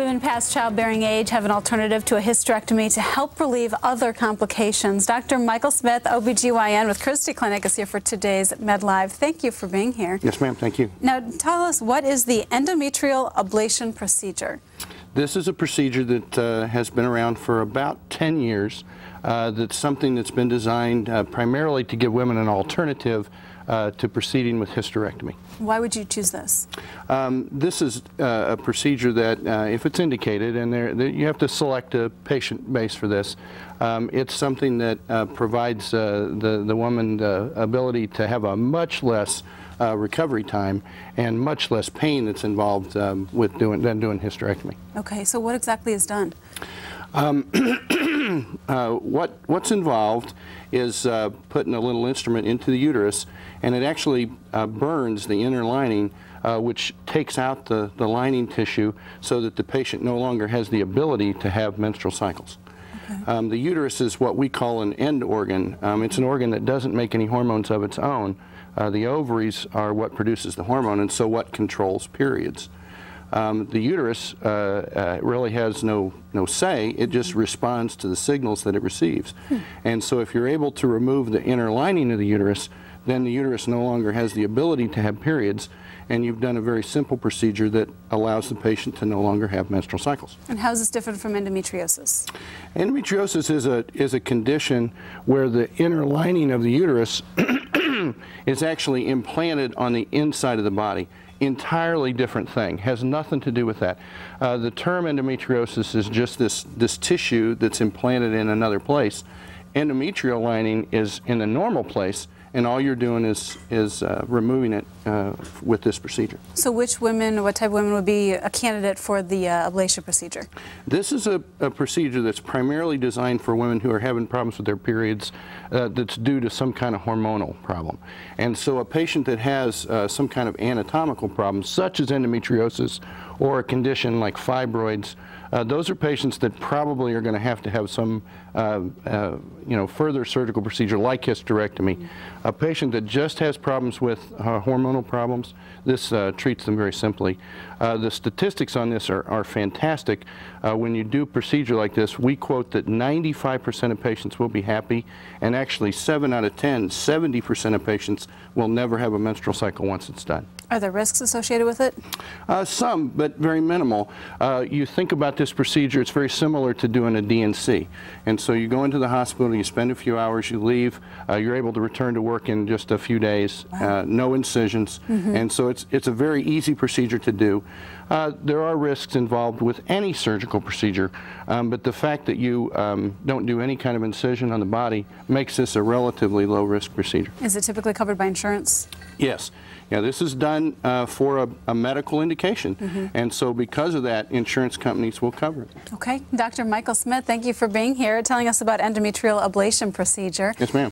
Women past childbearing age have an alternative to a hysterectomy to help relieve other complications. Dr. Michael Smith, OBGYN with Christie Clinic, is here for today's MedLive. Thank you for being here. Yes, ma'am. Thank you. Now, tell us, what is the endometrial ablation procedure? This is a procedure that has been around for about 10 years. That's something that's been designed primarily to give women an alternative to proceeding with hysterectomy. Why would you choose this? This is a procedure that, if it's indicated, and you have to select a patient base for this, it's something that provides the woman the ability to have a much less recovery time and much less pain that's involved with than doing hysterectomy. Okay, so what exactly is done? What's involved is putting a little instrument into the uterus, and it actually burns the inner lining, which takes out the lining tissue so that the patient no longer has the ability to have menstrual cycles. Okay. The uterus is what we call an end organ. It's an organ that doesn't make any hormones of its own. The ovaries are what produces the hormone, and so what controls periods. The uterus really has no say. It just responds to the signals that it receives. And so if you're able to remove the inner lining of the uterus, then the uterus no longer has the ability to have periods, and you've done a very simple procedure that allows the patient to no longer have menstrual cycles. And how is this different from endometriosis? Endometriosis is a condition where the inner lining of the uterus is actually implanted on the inside of the body. Entirely different thing, has nothing to do with that. The term endometriosis is just this tissue that's implanted in another place. Endometrial lining is in the normal place, and all you're doing is removing it with this procedure. So what type of women would be a candidate for the ablation procedure? This is a procedure that's primarily designed for women who are having problems with their periods that's due to some kind of hormonal problem. And so a patient that has some kind of anatomical problem, such as endometriosis or a condition like fibroids, those are patients that probably are going to have some further surgical procedure like hysterectomy. Mm-hmm. A patient that just has problems with hormonal problems, this treats them very simply. The statistics on this are fantastic. When you do a procedure like this, we quote that 95% of patients will be happy, and actually 7 out of 10, 70% of patients will never have a menstrual cycle once it's done. Are there risks associated with it? Some, but very minimal. You think about this procedure, it's very similar to doing a DNC. And so you go into the hospital, you spend a few hours, you leave, you're able to return to work in just a few days, wow. No incisions. Mm-hmm. And so it's a very easy procedure to do. There are risks involved with any surgical procedure, but the fact that you don't do any kind of incision on the body makes this a relatively low-risk procedure. Is it typically covered by insurance? Yes. Yeah, this is done for a medical indication, mm-hmm. and so because of that, insurance companies will cover it. Okay. Dr. Michael Smith, thank you for being here, telling us about endometrial ablation procedure. Yes, ma'am.